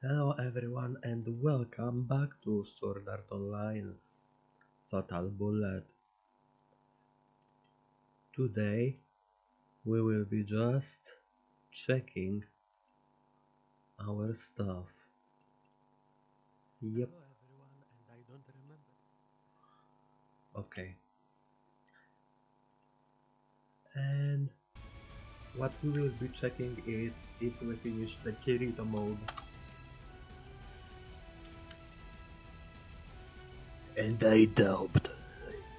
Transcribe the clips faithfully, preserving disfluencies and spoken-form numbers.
Hello everyone and welcome back to Sword Art Online Fatal Bullet. Today we will be just checking our stuff. Yep. Hello everyone and I don't remember. Okay. And what we will be checking is if we finish the Kirito mode. And I doubt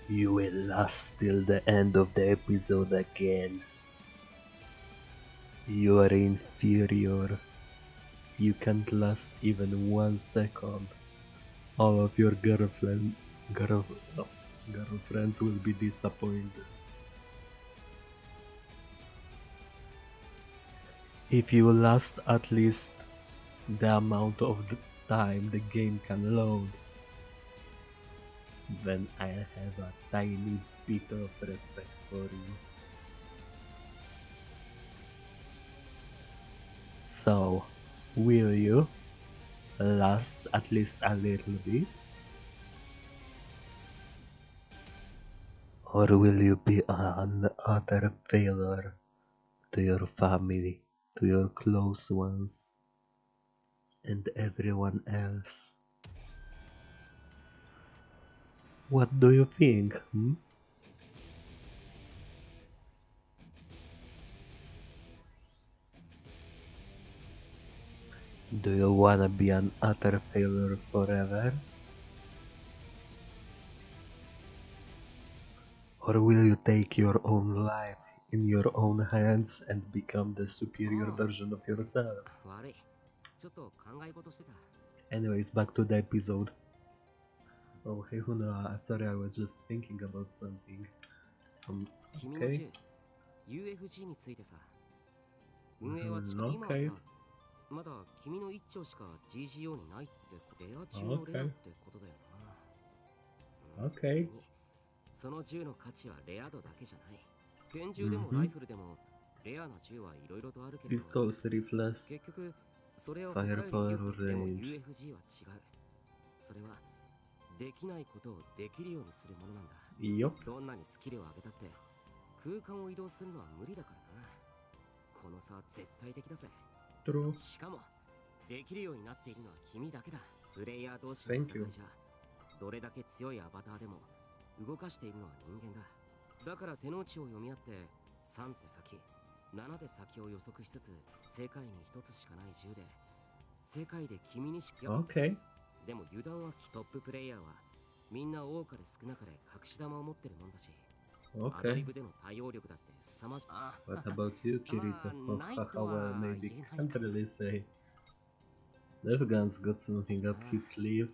you will last till the end of the episode again. You are inferior. You can't last even one second. All of your girlfriend, girl, no, girlfriends will be disappointed. If you last at least the amount of the time the game can load, then I'll have a tiny bit of respect for you. So, will you last at least a little bit? Or will you be an utter failure to your family, to your close ones, and everyone else? What do you think, hmm? Do you wanna be an utter failure forever? Or will you take your own life in your own hands and become the superior version of yourself? Anyways, back to the episode. Oh, hey Huna, sorry, I was just thinking about something. Um, okay. Mm, okay. Okay. Okay. Mm-hmm. Pistols, rifles, firepower range. できないことをできるようにするものなんだ。いいよ。どんなにスキルを上げたって空間を移動するのは無理だからな。この差は絶対的だぜ。しかもできるようになっているのは君だけだ。プレイヤー同士の戦いじゃどれだけ強いアバターでも動かしているのは人間だ。だから手の内を読み合ってさん手先、なな手先を予測しつつ世界に一つしかない銃で世界で君にしか。Okay. でも油断はトッププレイヤーはみんな多かれ少なかれ隠し玉を持ってるもんだし、アドリブでの対応力だってすさまじい。What about you, Kirito? How maybe can't really say. Nerfgun's got something up his sleeve.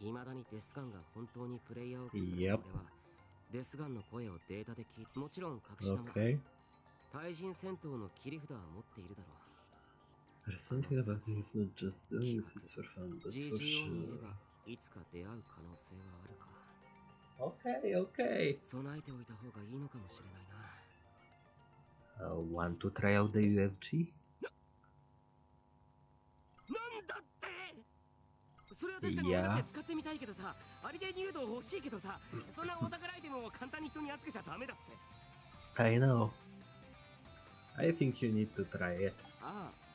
いまだにデスガンが本当にプレイヤーを崩すのでは、デスガンの声をデータで聞いて、もちろん隠し玉、対人戦闘の切り札は持っているだろう。There's something about him who's not just doing this for fun, that's for sure. Okay, okay. Uh, want to try out the U F G? Yeah. I know. I think you need to try it.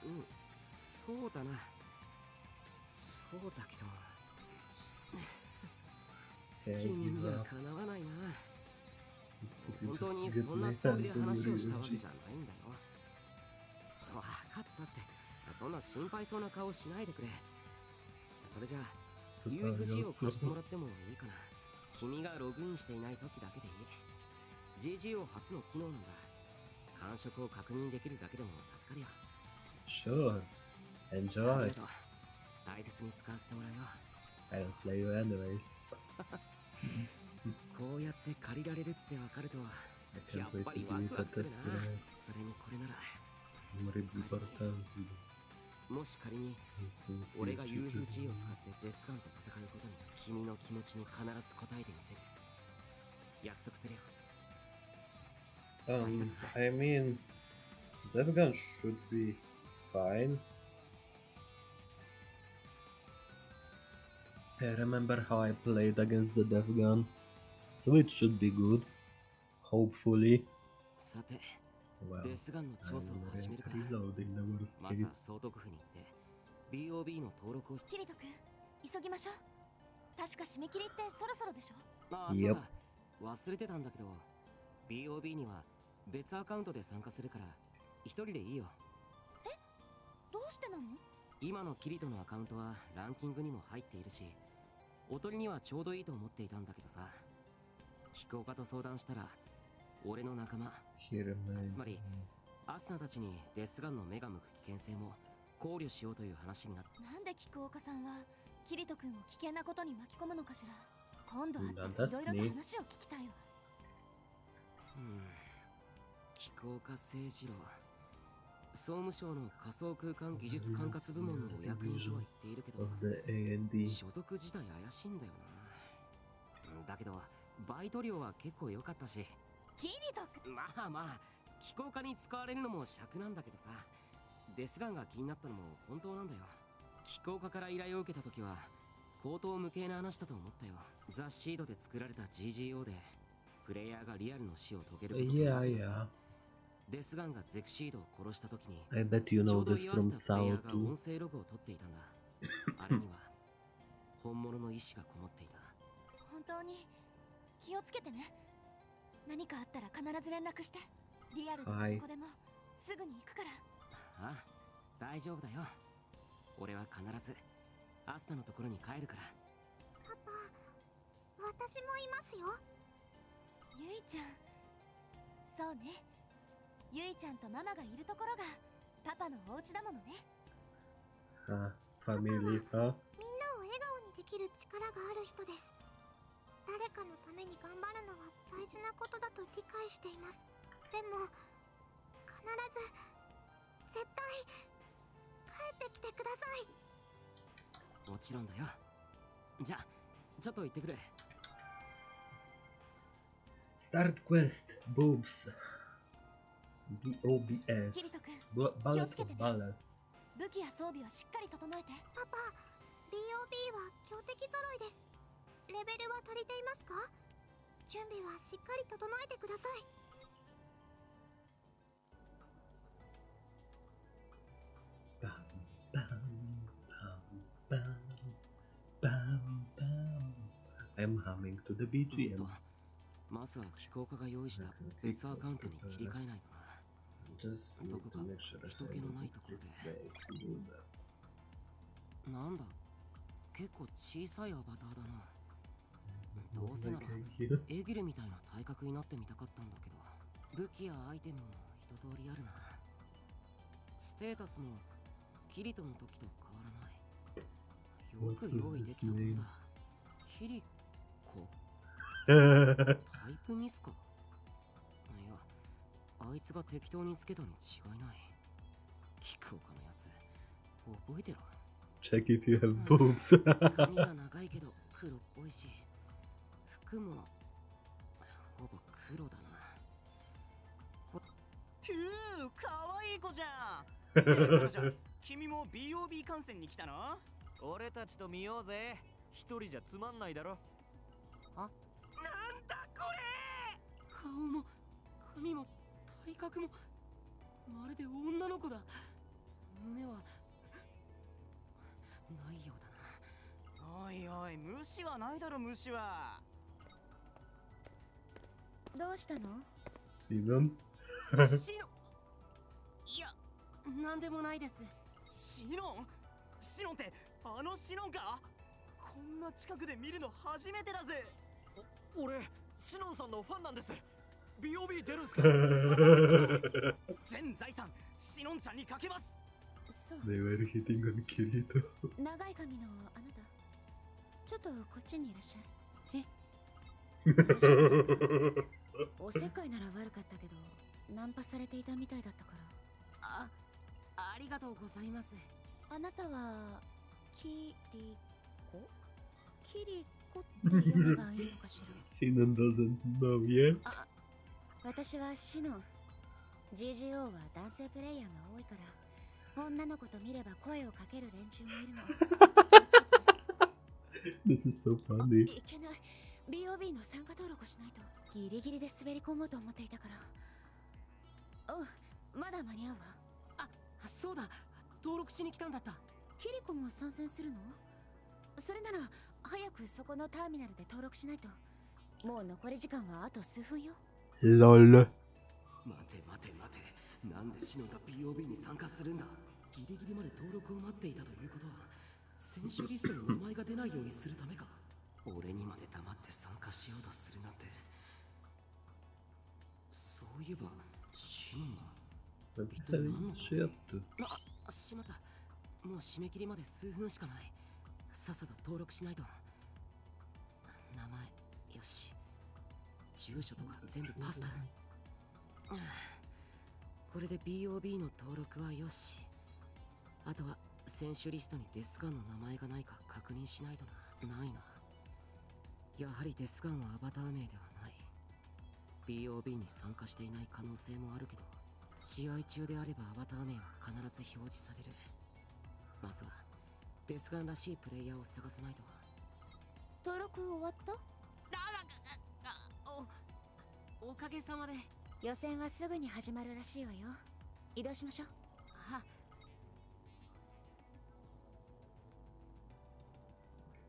うん、そうだな。そうだけど、君にはかなわないな。本当にそんなつもりで話をしたわけじゃないんだよ。分かったって、そんな心配そうな顔しないでくれ。それじゃあ、ユーエフジー を貸してもらってもいいかな。君がログインしていない時だけでいい。ジージーオー 初の機能なんだ。感触を確認できるだけでも助かるよ。Sure, enjoy. I'll play you anyways. I can't wait to give you a test drive. More important. It's incredible. Um, I mean, that gun should be. Fine. I remember how I played against the Death Gun, so it should be good, hopefully. Well, I'm reloading the worst case. B O B の登録をキリト君、急ぎましょう。確か締め切りってそろそろでしょ。ああ、そうだ。忘れてたんだけど、B O B には別アカウントで参加するから一人でいいよ。え、どうしてなの？今のキリトのアカウントはランキングにも入っているし、おとりにはちょうどいいと思っていたんだけどさ、飛行家と相談したら、俺の仲間、つまりアスナたちにデスガンの目が向く危険性も考慮しようという話になって、なんで菊岡さんはキリト君を危険なことに巻き込むのかしら。今度は色々と話を聞きたいわ。うん、菊岡誠二郎、総務省の仮想空間技術管轄部門のお役人とは言っているけど、所属自体怪しいんだよな。だけどバイト料は結構良かったし、キリト君、まあまあ菊岡に使われるのも尺なんだけどさ、デスガンが気になったのも本当なんだよ。機構科から依頼を受けた時は口頭無形な話だと思ったよ。ザ・シードで作られた G G O でプレイヤーがリアルの死を遂げることになるさ。デスガンがゼクシードを殺した時に、I bet you know this from Sao too。音声ログを取っていたんだ。あれには本物の意志がこもっていた。本当に気をつけてね。何かあったら必ず連絡して。リアルのどこでもすぐに行くから。ああ、大丈夫だよ。俺は必ずアスタのところに帰るから。パパ、私もいますよ。ゆいちゃん、そうね、ゆいちゃんとママがいるところがパパのお家だものね。はあ、ファミリーはみんなを笑顔にできる力がある人です。誰かのために頑張るのは大事なことだと理解しています。でも必ず絶対帰ってきてください。もちろんだよ。じゃあちょっと行ってくる。Start quest boobs ビー オー ビー エス キリト君、気をつけてね。武器や装備はしっかり整えて。パパ、ビー オー ビー は強敵揃いです。レベルは足りていますか？準備はしっかり整えてください。I'm humming to the B G M。 まずは機構科が用意した別アカウントに切り替えないとな。どこか人気のないところで。なんだ、結構小さいアバターだな。どうせならエギルみたいな体格になってみたかったんだけど、武器やアイテムも一通りあるな。ステータスもキリトの時と変わらない。よく用意できたもんだ。キリコタイプミスか。いや、あいつが適当につけたに違いない。キクオカのやつ覚えてろ。チェック if you have boobs。 髪が長いけど黒っぽいし、服もほぼ黒だな。ふう、かわいい子じゃん。君も B O B 観戦に来たの？俺たちと見ようぜ。一人じゃつまんないだろ。あ、なんだこれ。顔も髪も体格もまるで女の子だ。胸はないようだな。おいおい、虫はないだろ。虫はどうしたの？シノンいや、なんでもないです。シノンシノンってあのシノンか？こんな近くで見るの初めてだぜ。俺、シノンさんのファンなんです。B O B 出るんすか？全財産、シノンちゃんにかけます。そう。They were hitting on Kirito。長い髪のあなた、ちょっとこっちにいらっしゃい。え？おせっかいなら悪かったけど、ナンパされていたみたいだったから。あ、ありがとうございます。あなたはキリコ？キリコって呼べばいいのかしら。シノン doesn't know yet。 あ、私はシノン。 G G O は男性プレイヤーが多いから、女の子と見れば声をかける連中もいるの。This is so funny. いけない。 ビーオービー の参加登録しないと。ギリギリで滑り込もうと思っていたから。おう、まだ間に合うわ。あ、そうだ、登録しに来たんだった。キリコも参戦するの？それなら早くそこのターミナルで登録しないと。もう残り時間はあと数分よ。ロール。待て待て待て、なんでシノが ビーオービー に参加するんだ。ギリギリまで登録を待っていたということは、選手リストに名前が出ないようにするためか。俺にまで黙って参加しようとするなんて。そういえばシノは一体何のシェアって。あ、しまった、もう締め切りまで数分しかない。さっさと登録しないと。名前よし、住所とか全部パスタ。これで ビーオービー の登録はよし。あとは選手リストにデスガンの名前がないか確認しないとな。ないな、やはりデスガンはアバター名ではない。 ビーオービー に参加していない可能性もあるけど、試合中であればアバター名は必ず表示される。まずはデスガンらしいプレイヤーを探さないと。登録終わった？おかげさまで。予選はすぐに始まるらしいわよ。移動しましょう。は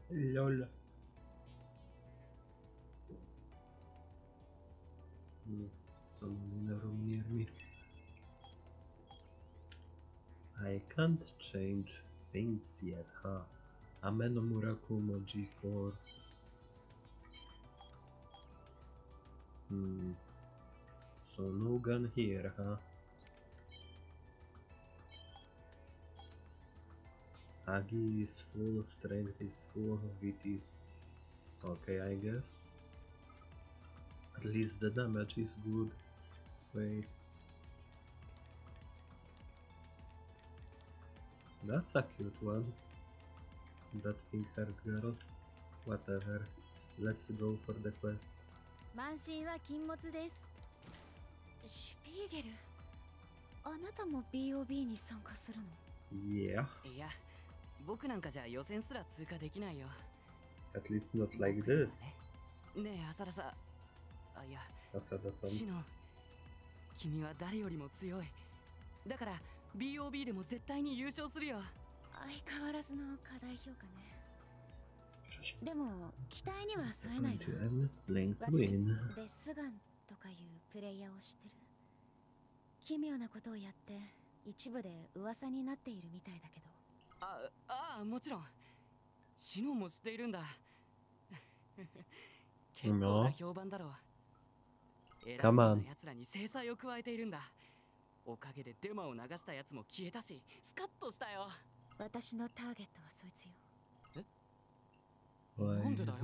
ロール。うん、そんなの見える。I can't change things yet, huh? Ame no Muraku mo ジーフォー. Hmm. So no gun here, huh? Agi is full, strength is full, wit is okay, I guess. At least the damage is good. Wait. That's a cute one. That pink hair girl. Whatever. Let's go for the quest. 満身は禁物です。シュピーゲル、あなたも ビーオービー に参加するの？ Yeah. いや、僕なんかじゃ予選すら通過できないよ。 At least not like this. ねえ、浅田さん。あ、いや、浅田さん。シノ、君は誰よりも強い。だから ビーオービー でも絶対に優勝するよ。相変わらずの課題評価ね。でも期待には添えないわ。デスガンとかいうプレイヤーを知ってる。奇妙なことをやって一部で噂になっているみたいだけど。ああ、もちろんシノも知っているんだ。結構な評判だろう。偉そうな奴らに制裁を加えているんだ。おかげでデマを流したやつも消えたし、スカッとしたよ。私のターゲットはそいつよ。なんでだよ。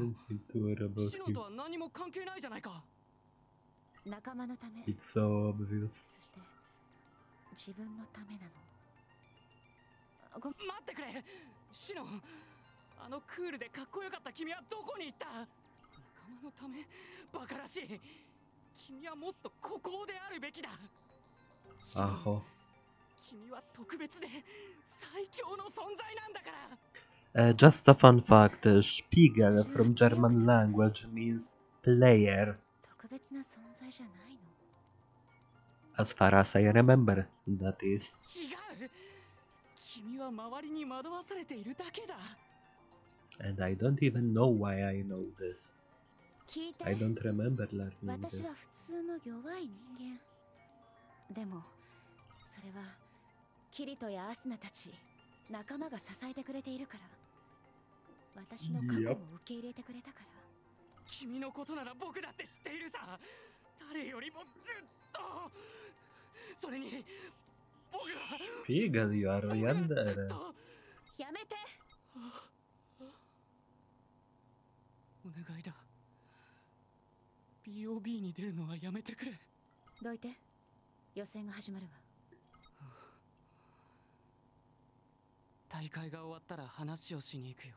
シノとは何も関係ないじゃないか。仲間のため。It's so obvious. そして自分のためなの。ご、待ってくれ。シノ、あのクールでかっこよかった君はどこに行った？仲間のため？バカらしい。君はもっと孤高であるべきだ。あほ。君は特別で最強の存在なんだから。Uh, just a fun fact, uh, Spiegel from German language means player. As far as I remember, that is. And I don't even know why I know this. I don't remember learning this. 私の過去を受け入れてくれたから。君のことなら僕だって知っているさ。誰よりもずっと。それに僕は。ピーガルやろやんだら。やめて。お願いだ。ビーオービー に出るのはやめてくれ。どいて。予選が始まるわ。大会が終わったら話をしに行くよ。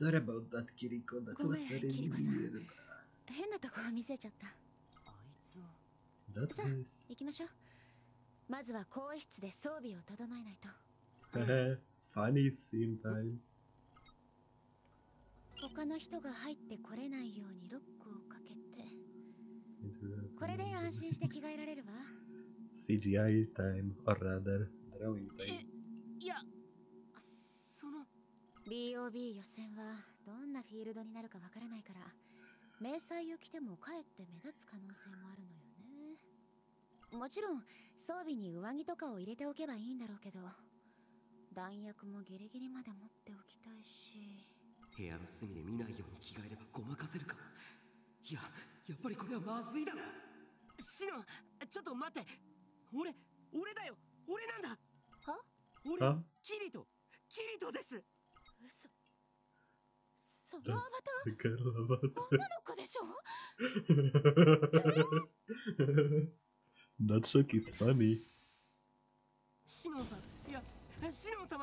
Sorry about that, Kiriko. That was very weird. 変なとこを見せちゃった。あいつ。さあ、行きましょう。まずは更衣室で装備を整えないと。Funny scene time。他の人が入ってこれないようにロックをかけて。これで安心して着替えられるわ。シージーアイ time or rather drawing time。いや、その ビーオービー 予選はどんなフィールドになるかわからないから、迷彩を着てもかえって目立つ可能性もあるのよね。もちろん装備に上着とかを入れておけばいいんだろうけど、弾薬もギリギリまで持っておきたいし。部屋の隅で見ないように着替えればごまかせるか。いや、やっぱりこれはまずいだろ。シノン、ちょっと待って。俺、俺だよ、俺なんだ。は？俺、キリト、キリトです。嘘。そのアバター、女の子でしょ。Not so it's funny。シノンさん、いや、シノン様、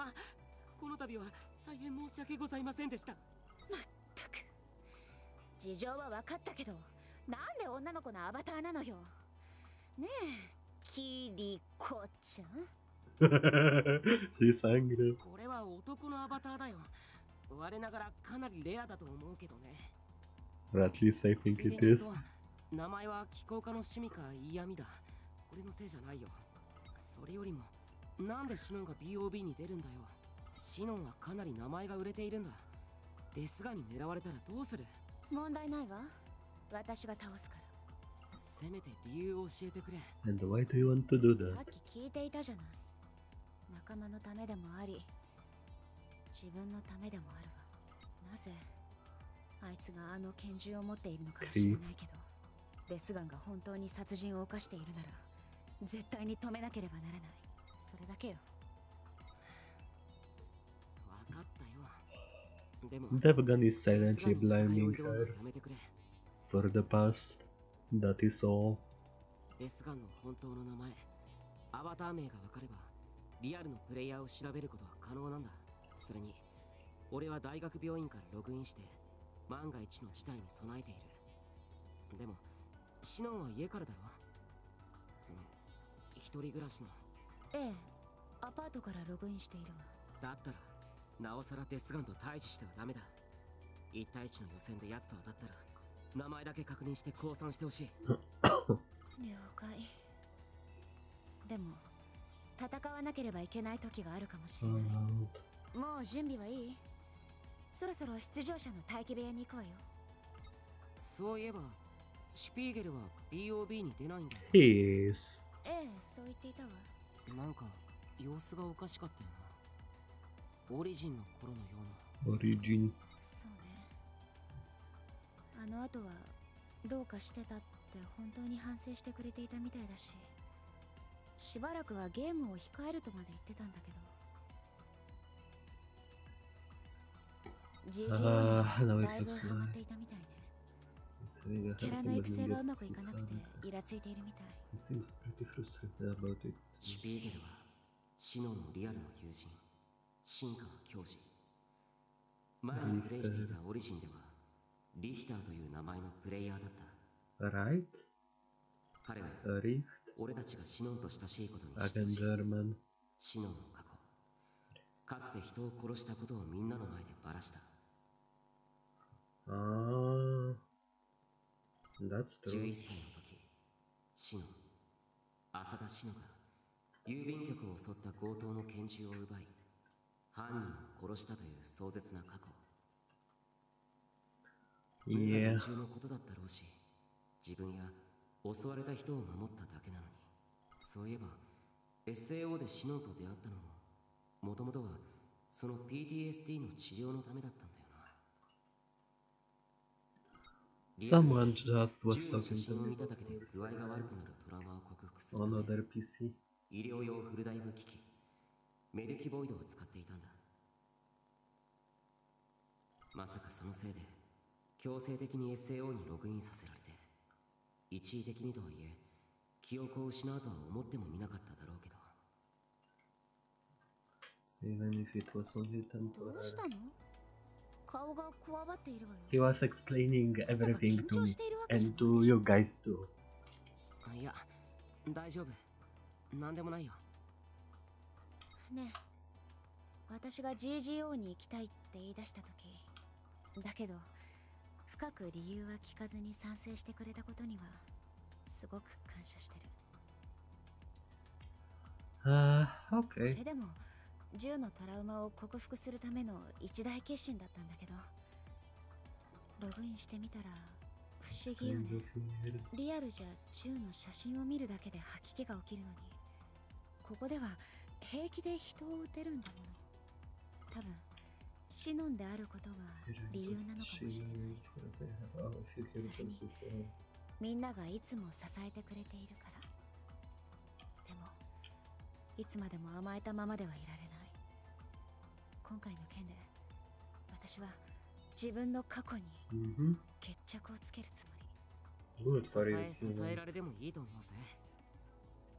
この度は大変申し訳ございませんでした。まったく、事情は分かったけど、なんで女の子のアバターなのよ。ねえ、キリコちゃん。これは男のアバターだよ。我ながらかなりレアだと思うけどね。名前は気候家の趣味か嫌味だ。俺のせいじゃないよ。それよりも、なんでシノンが ビーオービー に出るんだよ。シノンはかなり名前が売れているんだ。ですがに狙われたらどうする？問題ないわ。私が倒すから。せめて理由を教えてくれ。And why do you want to do that? さっき聞いていたじゃない。仲間のためでもあり、自分のためでもあるわ。なぜあいつがあの拳銃を持っているのか知らないけど、デスガンが本当に殺人を犯しているなら、絶対に止めなければならない。それだけよ。分かったよ。でも、Devgan is silently blaming her for the past. That is all. デスガンの本当の名前、アバター名が分かれば、リアルのプレイヤーを調べることは可能なんだ。それに、俺は大学病院からログインして、万が一の事態に備えている。でも、シノンは家からだろ。その、一人暮らしの。ええ、アパートからログインしているわ。だったら、なおさらデスガンと対峙してはダメだ。一対一の予選で奴と当たったら、名前だけ確認して降参してほしい。了解。でも、戦わなければいけない時があるかもしれない。もう準備はいい？そろそろ出場者の待機部屋に行こうよ。そういえば、シュピーゲルは ビーオービー に出ないんだ。ええ、そう言っていたわ。なんか、様子がおかしかったよな。オリジンの頃のような。オリジン。そうね。あの後は、どうかしてたって本当に反省してくれていたみたいだし、しばらくはゲームを控えるとまで言ってたんだけど。ジージーオー にだいぶハマっていたみたいね。キャラの育成がうまくいかなくてイラついているみたい。シュピーゲルはシノンのリアルの友人、シンカの教授。前にプレイしていたオリジンではリヒターという名前のプレイヤーだった。Right? 彼は俺たちがシノンと親しいことに親しい。シノンの過去、かつて人を殺したことをみんなの前でばらした。あー、じゅういっさいの時、シノン、浅田シノが郵便局を襲った強盗の拳銃を奪い、犯人を殺したという壮絶な過去。いや、夢中のことだったろうし、自分や襲われた人を守っただけなのに。そういえば、エスエーオー でシノンと出会ったのも、もともとはその ピーティーエスディー の治療のためだったんだよ。Someone just was talking to me. Another ピーシー. 医療用フルダイブ機器、メディキボイドを使っていたんだ。まさかそのせいで強制的に エスエーオー にログインさせられて、一時的にとはいえ記憶を失うとは思ってもみなかっただろうけど。どうしたの？He was explaining everything to me and to you guys too. いや、大丈夫。何でもないよ。ねえ、私が ジージーオー に行きたいって言い出した時だけど、深く理由は聞かずに賛成してくれたことにはすごく感謝してる。ああ、オッケー。それでも銃のトラウマを克服するための一大決心だったんだけど、ログインしてみたら不思議よね。リアルじゃ銃の写真を見るだけで吐き気が起きるのに、ここでは平気で人を撃てるんだもの。多分シノンであることが理由なのかもしれない。それにみんながいつも支えてくれているから。でもいつまでも甘えたままではいられない。今回の件で私は自分の過去に決着をつけるつもり。支え支えられでもいいと思うぜ。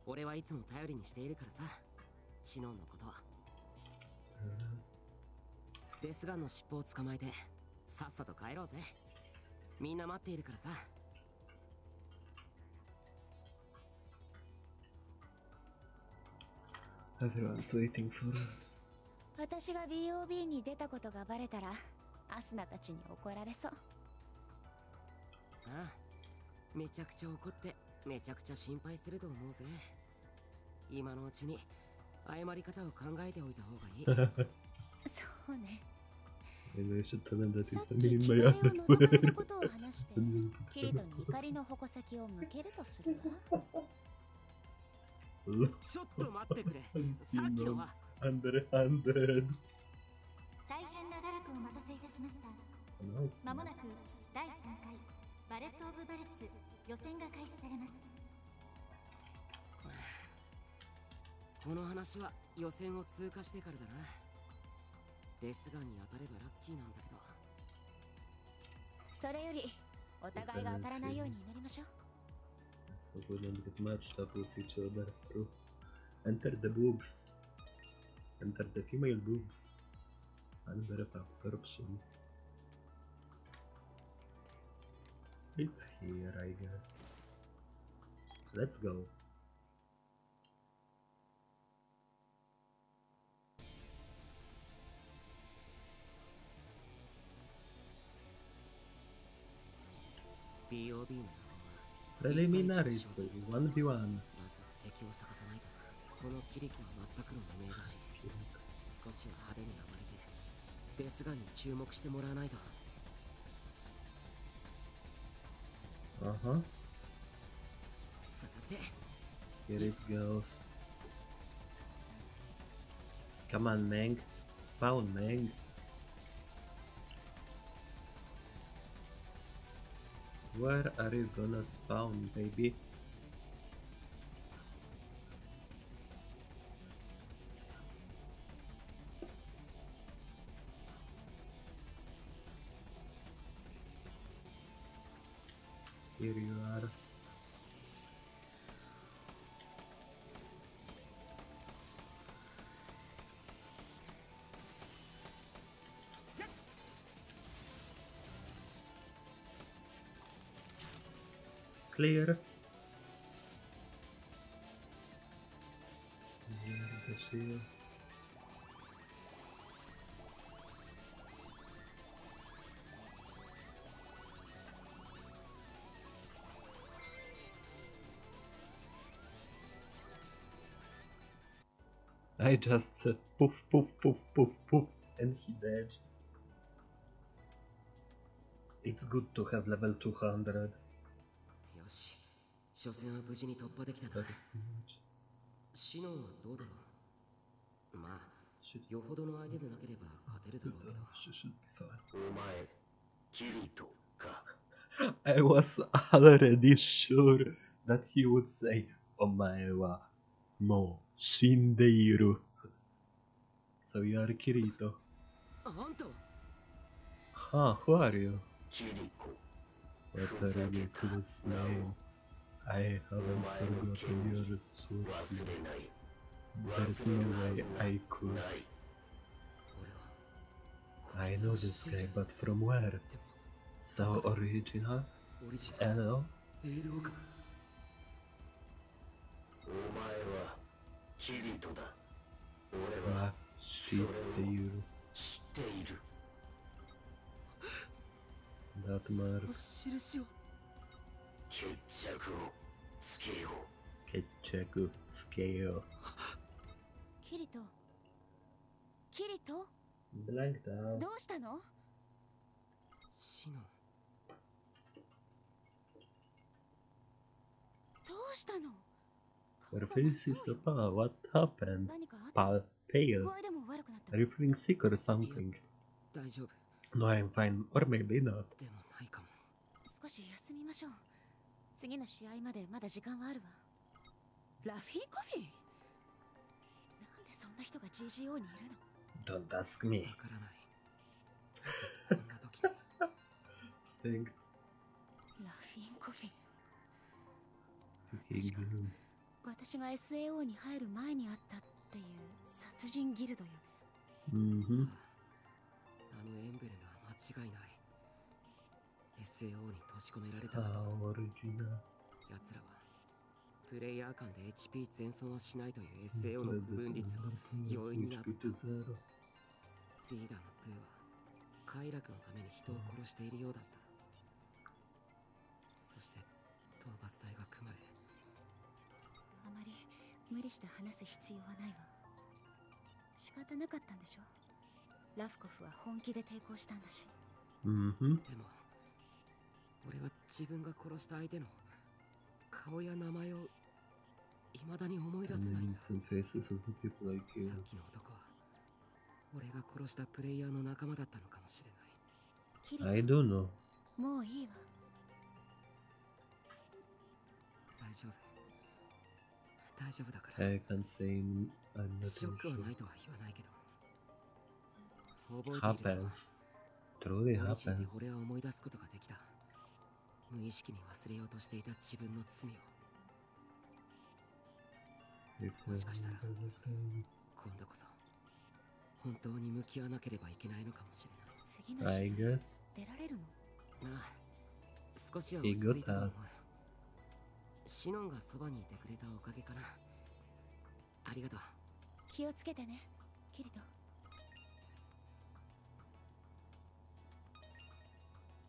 俺はいつも頼りにしているからさ、シノンのことは。デスガンの尻尾を捕まえてさっさと帰ろうぜ。みんな待っているからさ。私が ビーオービー に出たことがバレたらアスナたちに怒られそう。ああ、めちゃくちゃ怒ってめちゃくちゃ心配すると思うぜ。今のうちに謝り方を考えておいた方がいい。そうね。さっき機会を望まぬことを話して、キリトに怒りの矛先を向けるとするわ。ちょっと待ってくれ。さっきのは。大変長らくお待たせいたしました。まもなくだいさんかいバレット・オブ・バレッツ予選が開始されます。この話は予選を通過してからだな。デスガンに当たればラッキーなんだけど。それよりお互いが当たらないように祈りましょう。ビーオービー の予選はPreliminariesワンブイワン。まず敵を探さないとな。このキリコは全くの無名だし、少しは派手に暴れてデスガンに注目してもらわないと。あは。さて。Here it goes. Come on, Mang. Pound, Mang.Where are you gonna spawn, baby? Here you are. Clear. Here I just uh, poof, poof, poof, poof, poof, and he dead. It's good to have level two hundred.よし、初戦は無事に突破できたな。シノンはどうだろう。まあ、よほどの相手でなければ勝てるだろうけど。お前、キリトか。I was already sure that he would say、お前はもう死んでいる。So you are Kirito. あんた。はあ、who are you? キリコ。Better get to the snow. I haven't forgotten your source. There's no way I could. I know this guy, but from where? So original? Hello? キリトだ。俺は知っている。知っている。ダークマール。印を。決着をつけよう。決着つけよう。キリト。キリト。ブランクだ。どうしたの？シノ。どうしたの？Your face is up. What happened? Pale. Are you feeling sick or something? No, I'm fine. Or maybe not. Don't ask me. Sing. Hig.私が エスエーオー に入る前にあったっていう殺人ギルドよね。うん。あのエンブレムは間違いない。エスエーオー に閉じ込められたなと。奴らはプレイヤー間で エイチピー 全損はしないという エスエーオー の不分率を容易に破った。リーダーのプーは快楽のために人を殺しているようだった。そして討伐隊が組まれ。あまり無理して話す必要はないわ。仕方なかったんでしょ。ラフコフは本気で抵抗したんだし。うん。でも俺は自分が殺した相手の顔や名前を未だに思い出せないんだ。さっきの男は俺が殺したプレイヤーの仲間だったのかもしれない。I don't know。もういいわ。大丈夫。大丈夫だから。I can't say I'm not sure. ショックはないとは言わないけど。覚えているのは。Truly happens。俺は思い出すことができた。無意識に忘れようとしていた自分の罪を。もしかしたら今度こそ本当に向き合わなければいけないのかもしれない。I guess。出られるの？なあ、少しは落ち着いたと思う。シノンがそばにいてくれたおかげかな。ありがとう。気をつけてね、キリト。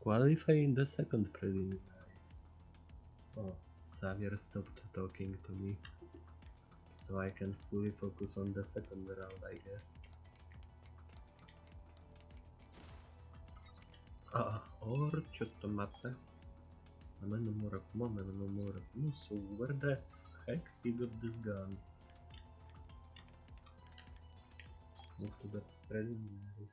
Qualifying the second preliminary. Oh, Xavier stopped talking to me, so I can fully focus on the second round, I guess. Ah, or ちょっと待って。Она на морок, мама на морок. Ну, so where the heck he got this gun? Move to the preliminary.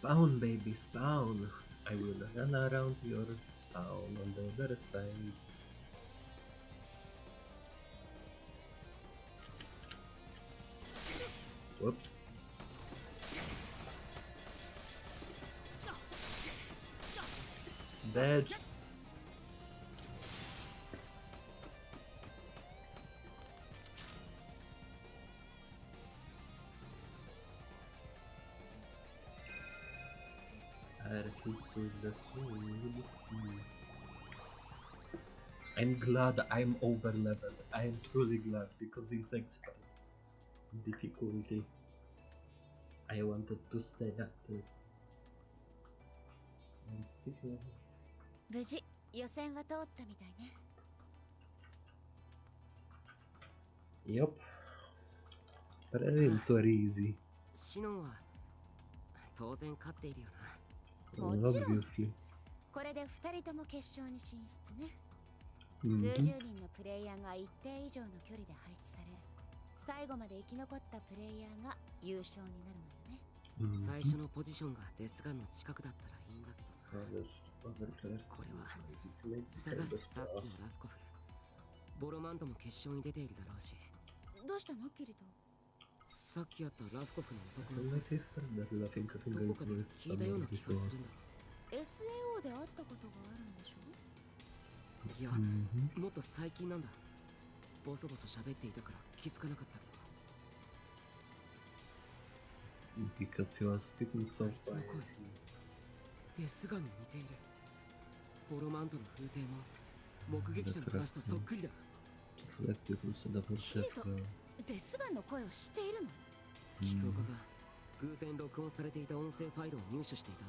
Spawn, baby, spawn. I will run around your spawn on the other side.Whoops. Dead. I'm glad I'm over leveled. I am truly glad because it's expert.Difficulty. I wanted to stay at it. 無事予選は通ったみたいね。Yup. Prelims were easy. シノンは当然勝っているよな。もちろん。これで二人とも決勝に進出ね。数十人のプレイヤーが一定以上の距離で配置され。最後まで生き残ったプレイヤーが優勝になるのよね。最初のポジションがデスガンの近くだったらいいんだけどな。これは探すさっきのラフコフ、ボロマンドも決勝に出ているだろうし。どうしたのキリト？さっきやったラフコフの男のどこかで聞いたような気がするんだ。 エスエーオー で会ったことがあるんでしょ？いや、もっと最近なんだ。ボソボソ喋っていたから気づかなかったけど。Because he was speaking so quietly. デスガンに似ている。ボロマントの風景も目撃者の話とそっくりだ。デスガンの声を知っているの？聞こうかが偶然録音されていた音声ファイルを入手していた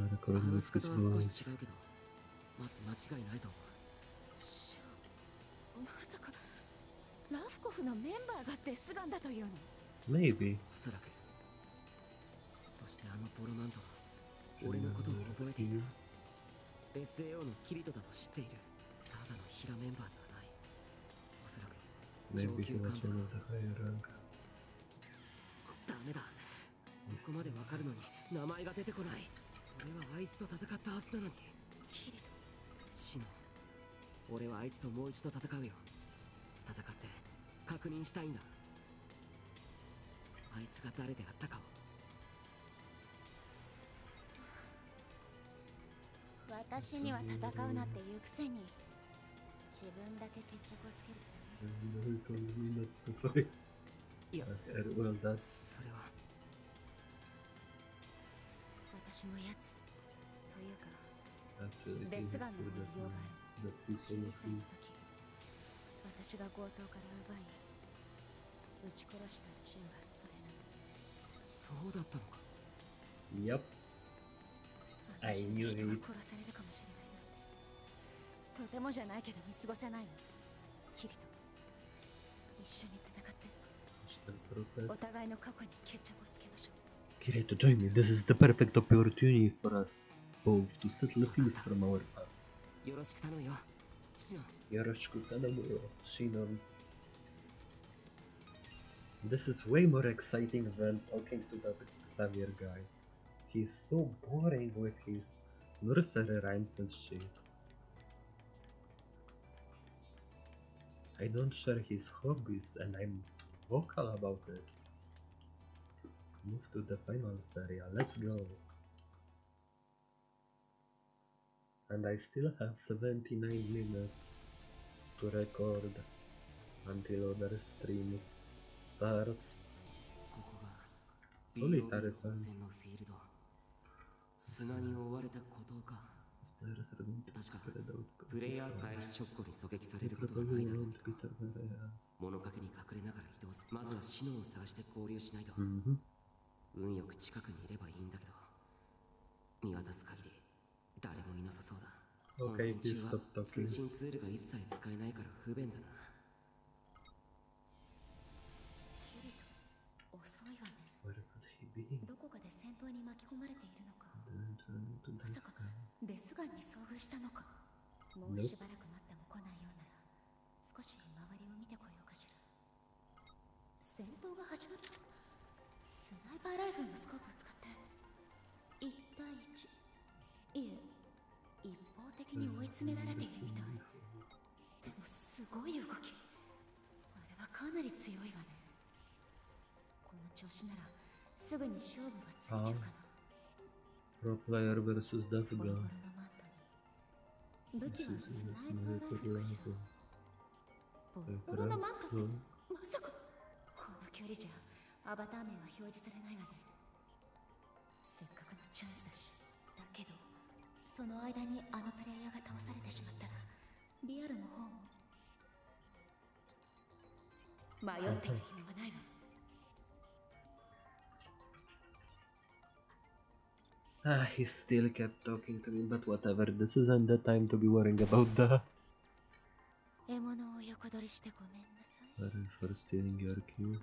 んだ。話し方は少し違うけど、まず間違いないと思う。まさかラフコフのメンバーがデスガンだというの？ Maybe。 おそらく。そしてあのボロマントは俺のことを覚えている。 エスエーオー のキリトだと知っている。ただのヒラメンバーではない。おそらく上級幹部のダメだ。ここまでわかるのに名前が出てこない。俺はあいつと戦ったはずなのに。キリトシノ、俺はあいつともう一度戦うよ。戦って確認したいんだ、あいつが誰であったかを。私には戦うなって言うくせに自分だけ決着をつけるつもり。いや、それは私もやつというかデスガンの方に用がある。じゅうにさいの時、私が強盗から奪い撃ち殺した銃はそれなの。そうだったのか。いや、私に人が殺されるかもしれないなんて、とてもじゃないけど見過ごせないの。キリト、一緒に戦って、お互いの過去に決着をつけましょう。キリト、join me. This is the perfect opportunity for us both to settle things from our past. よろしく頼むよ、シノン。よろしく頼むよ、シノン。This is way more exciting than talking to that Xavier guy. He's so boring with his nursery rhymes and shit. I don't share his hobbies and I'm vocal about it. Move to the finals area, let's go. And I still have seventy-nine minutes to record until other stream starts. Solitary fans.砂に覆われた孤島か。確かプレイヤー開始直後に狙撃されることはないだろうけど、物陰に隠れながら移動する。まずはシノンを探して合流しないと。運よく近くにいればいいんだけど、見渡す限り誰もいなさそうだ。本戦中は通信ツールが一切使えないから不便だな。遅いわね。どこかで戦闘に巻き込まれているのか。まさかデスガンに遭遇したのか。もうしばらく待っても来ないようなら、少し周りを見てこようかしら。戦闘が始まった。スナイパーライフルのスコープを使っていちたいいち、いえ一方的に追い詰められているみたい。でもすごい動き、あれはかなり強いわね。この調子ならすぐに勝負がついちゃうかな。Pro player versus Death Gun. This is a sniper rifle. Rifle. まさかこの距離じゃアバター名は表示されないわね。せっかくのチャンスだし。だけどその間にあのプレイヤーが倒されてしまったら、リアルの方も迷っている暇がないわ。Ah, he still kept talking to me, but whatever, this isn't the time to be worrying about that. Sorry for stealing your cue.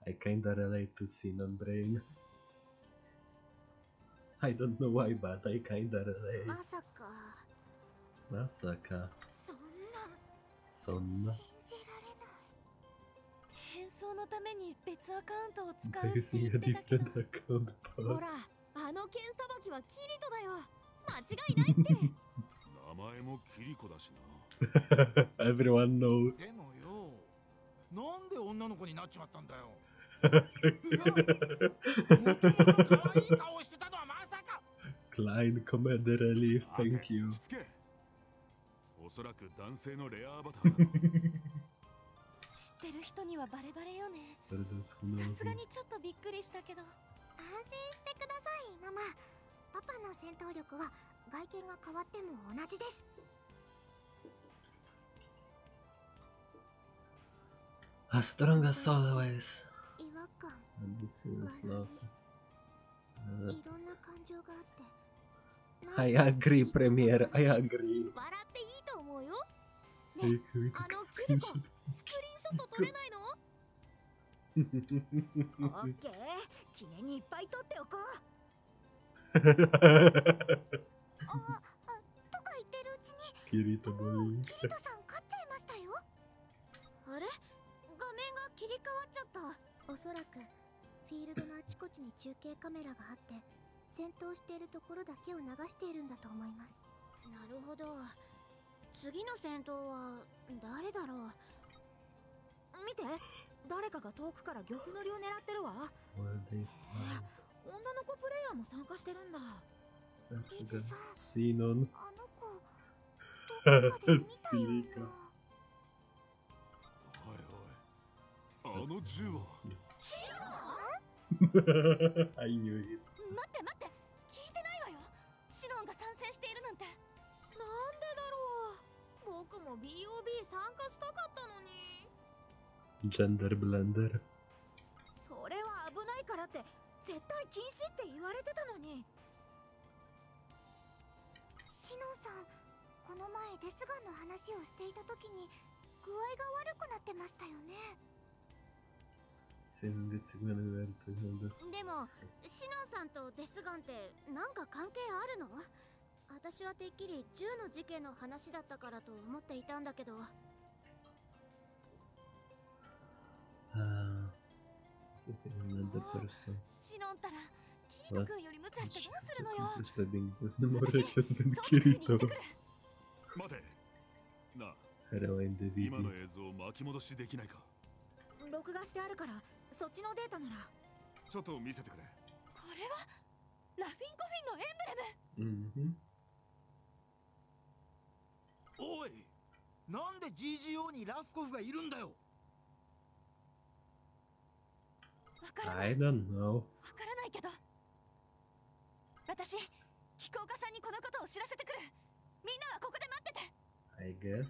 I kinda relate to Sinon Brain. I don't know why, but I kinda relate. Masaka. Masaka. Sonna. Sonna. 前もキリコだしな。Everyone knows。でもよ、なんで女の子になっちまったんだよ。もともと可愛い顔してたのはまさか。Klein Commander Relief, thank you。おそらく男性のレアアバター。知ってる人にはバレバレよね。さすがにちょっとびっくりしたけど。安心してください、ママ。パパの戦闘力は外見が変わっても同じです。A strong as always. 違和感。いろんな感情があって。I agree, Premier. I agree. 笑っていいと思うよ。ね、あのキリコ、スクリーンショット撮れないの？オッケー、記念にいっぱい撮っておこう。あ、とか言ってるうちに、キリトさん勝っちゃいましたよ。あれ、画面が切り替わっちゃった。おそらくフィールドのあちこちに中継カメラがあって、戦闘しているところだけを流しているんだと思います。なるほど。次の戦闘は誰だろう。見て。誰かが遠くから玉乗りを狙ってるわ。女の子プレイヤーも参加してるんだ。イズさん、あの子、どこかで見たような。おいおい、あの銃は。シロン？待って待って、聞いてないわよ。シロンが参戦しているなんて。なんでだろう。僕も ビーオービー 参加したかったのに。ジェンダーブレンダー。それは危ないからって絶対禁止って言われてたのに。シノンさん、この前デスガンの話をしていた時に具合が悪くなってましたよね。でもシノンさんとデスガンってなんか関係あるの？私はてっきり銃の事件の話だったからと思っていたんだけど。ああ、それでなんだからさ。シノンたら、キリト君より無茶してどうするのよ。私、そういう風に言ってくる。待て。なあ、今の映像を巻き戻しできないか。録画してあるから、そっちのデータなら。ちょっと見せてくれ。これは、ラフィンコフィンのエンブレム。おい、なんで ジージーオー にラフコフがいるんだよ。I don't know。 わからないけど、私、気候家さんにこのことを知らせてくる。みんなはここで待ってて。 I guess。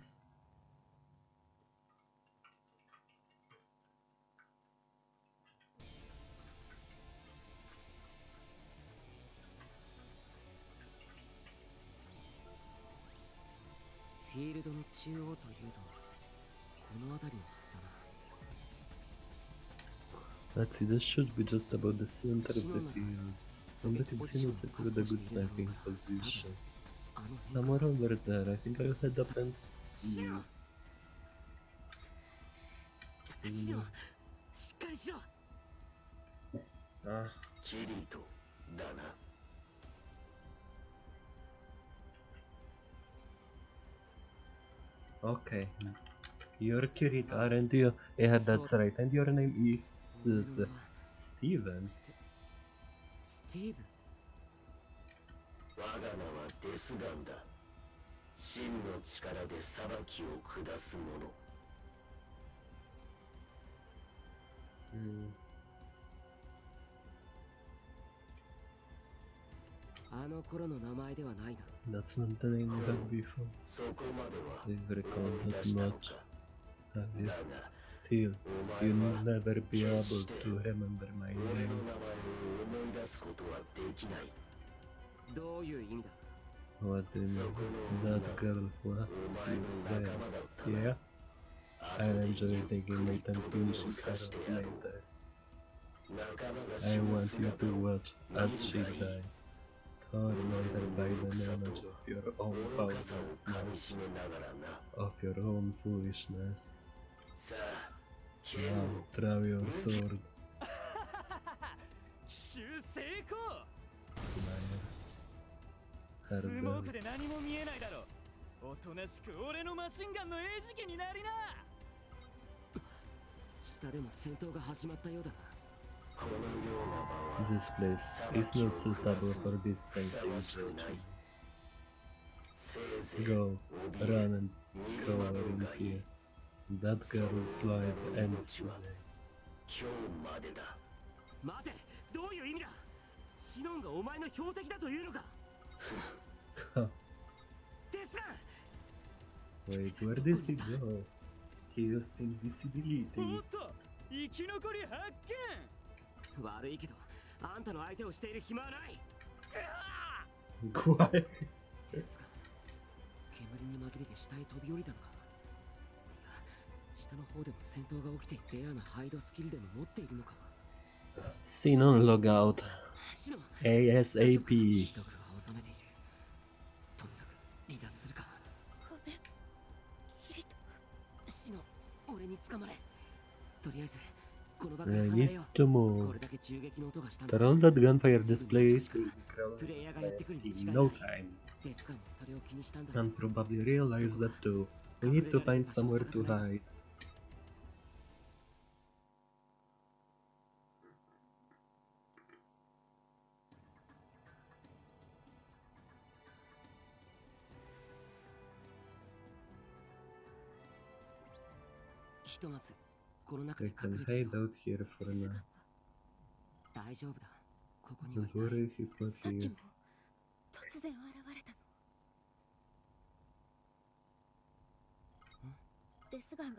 フィールドの中央というと、この辺りのはずだな。Let's see, this should be just about the center of the field. I'm letting Sino secure the good sniping position. Somewhere over there, I think I'll head up and see. Sino! Ah. Kirito, Dana. Okay. You're Kirito, aren't you? Yeah, that's right. And your name is...Steven? Steven? 我が名はデスガンだ。真の力で裁きを下すもの。あの頃の名前ではないな。That's not the name that before. そこまでは思い出したのか。Still, you'll never be able to remember my name. どういう意味だ？ What is that girl who has you there? Yeah? I'll enjoy taking my time to wish her later. I want you to watch as she dies. Torment her by the knowledge of your own powerlessness, of your own foolishness.Now, throw your sword. Smiles. Her body. おとなしく俺のマシンガンの餌食になりな。下でも戦闘が始まったようだな。This place is not suitable for this kind. Go, run and cover in here. That girl slide and slide. 今日までだ。待て、どういう意味だ。シノンがお前の標的だというのか。Wait, where did he go? He used invisibility. 生き残り発見。悪いけど、あんたの相手をしている暇はない。怖い。ですが、煙に紛れて下へ飛び降りたのか。いや、下の方でも戦闘が起きて、レアなハイドスキルでも持っているのか。シノンログアウト。エーエスエーピー。離脱するか。キリト、シノ、俺に捕まれ。とりあえずこの場から離れよう。これだけ銃撃の音がしたんだ。プレイヤーがやってくるに違いない。ですが、それを気にしたんだ。And probably realize that too. We need to find somewhere to hide. We can hide out here for now. Don't worry, he's not here. Deathguard.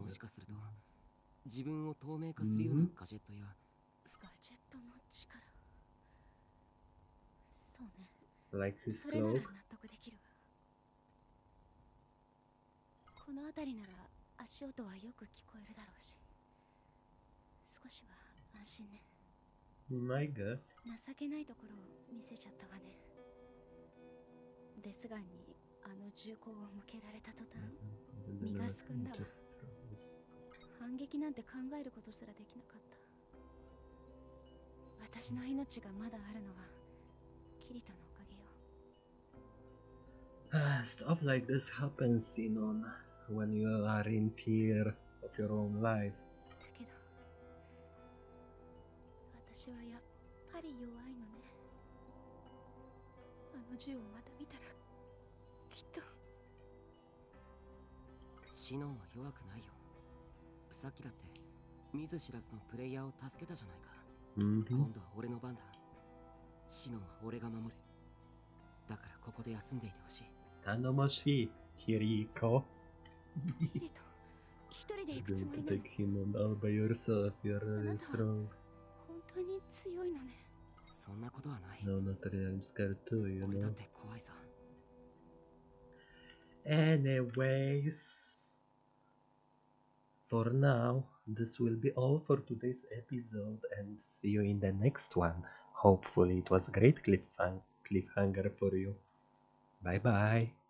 もしかすると自分を透明化するようなガジェットやガジェットの力。そうね。それなら納得できるわ。この辺りなら足音はよく聞こえるだろうし、少しは安心ね。情けないところを見せちゃったわね。ですがにあの銃口を向けられた途端、身がすくんだわ。反撃なんて考えることすらできなかった。私の命がまだあるのはキリトのおかげよ。 Stuff like this happens, Sinon, when you are in fear of your own life. だけど私はやっぱり弱いのね。あの銃をまた見たらきっと。シノンは弱くないよ。さっきだって見ず知らずのプレイヤーを助けたじゃないか。今度は俺の番だ。シノンは俺が守る。だからここで休んでいてほしい。頼もしい、キリコ。キリト、一人で行くつもりなの。あなたは本当に強いのね。そんなことはない。俺だって怖いさ。Anyways, for now, this will be all for today's episode, and see you in the next one. Hopefully, it was a great cliffhanger for you. Bye bye.